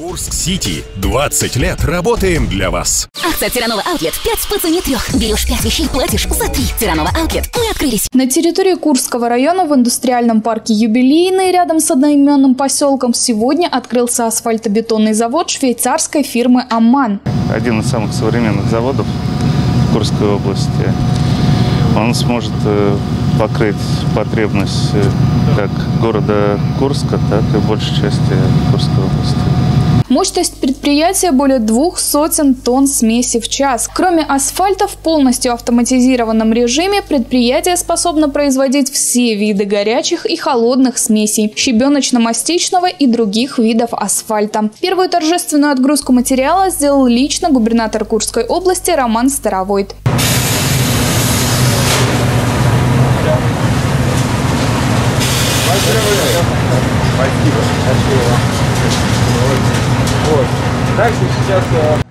Курск Сити. 20 лет работаем для вас. Акция Тиранова Аутлет. 5 по цене 3. Берешь 5 вещей, платишь за 3. Тиранова Аутлет. Мы открылись. На территории Курского района в индустриальном парке Юбилейный рядом с одноименным поселком сегодня открылся асфальтобетонный завод швейцарской фирмы «Амман». Один из самых современных заводов в Курской области. Он сможет покрыть потребность как города Курска, так и большей части Курской области. Мощность предприятия более 200 тонн смеси в час. Кроме асфальта, в полностью автоматизированном режиме предприятие способно производить все виды горячих и холодных смесей, щебеночно-мастичного и других видов асфальта. Первую торжественную отгрузку материала сделал лично губернатор Курской области Роман Старовойт.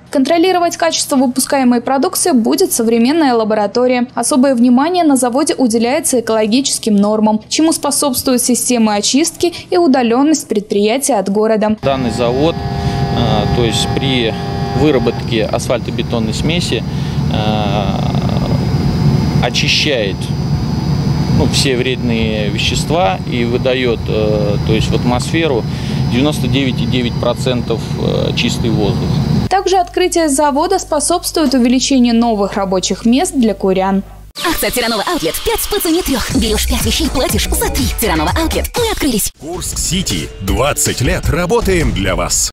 Контролировать качество выпускаемой продукции будет современная лаборатория. Особое внимание на заводе уделяется экологическим нормам, чему способствуют системы очистки и удаленность предприятия от города. Данный завод, то есть при выработке асфальтобетонной смеси, очищает все вредные вещества и выдает, то есть в атмосферу, 99,9% чистый воздух. Также открытие завода способствует увеличению новых рабочих мест для курян. Акция Тиранова Аутлет. 5 по цене 3. Берешь 5 вещей, платишь за 3. Тиранова Аутлет. Мы открылись. Курск Сити. 20 лет работаем для вас.